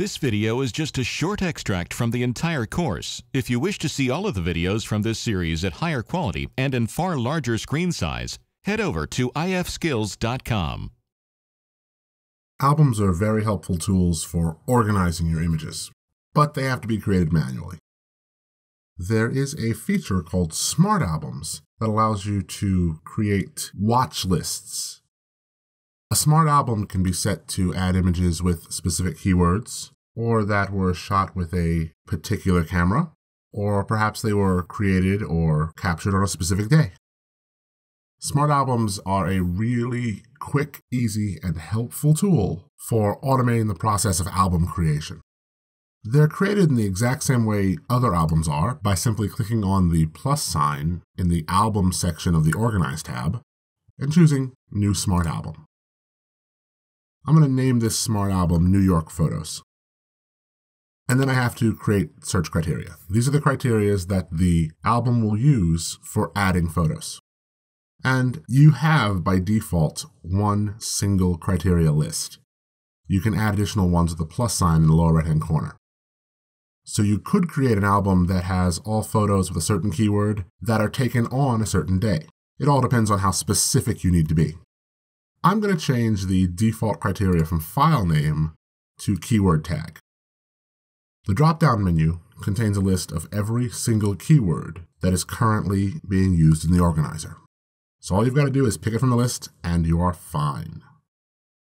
This video is just a short extract from the entire course. If you wish to see all of the videos from this series at higher quality and in far larger screen size, head over to ifskills.com. Albums are very helpful tools for organizing your images, but they have to be created manually. There is a feature called Smart Albums that allows you to create watch lists. A smart album can be set to add images with specific keywords, or that were shot with a particular camera, or perhaps they were created or captured on a specific day. Smart albums are a really quick, easy, and helpful tool for automating the process of album creation. They're created in the exact same way other albums are, by simply clicking on the plus sign in the album section of the Organize tab and choosing New Smart Album. I'm going to name this smart album New York Photos. And then I have to create search criteria. These are the criteria that the album will use for adding photos. And you have, by default, one single criteria list. You can add additional ones with a plus sign in the lower right-hand corner. So you could create an album that has all photos with a certain keyword that are taken on a certain day. It all depends on how specific you need to be. I'm going to change the default criteria from file name to keyword tag. The drop-down menu contains a list of every single keyword that is currently being used in the organizer. So all you've got to do is pick it from the list and you are fine.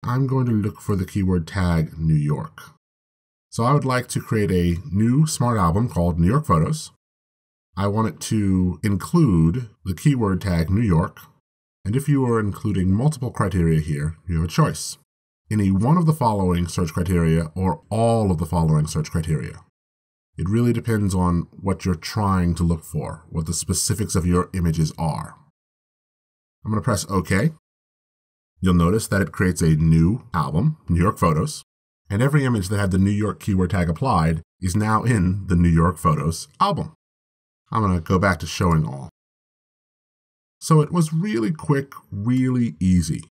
I'm going to look for the keyword tag New York. So I would like to create a new smart album called New York Photos. I want it to include the keyword tag New York. And if you are including multiple criteria here, you have a choice. Any one of the following search criteria or all of the following search criteria. It really depends on what you're trying to look for, what the specifics of your images are. I'm going to press OK. You'll notice that it creates a new album, New York Photos, and every image that had the New York keyword tag applied is now in the New York Photos album. I'm going to go back to showing all. So it was really quick, really easy.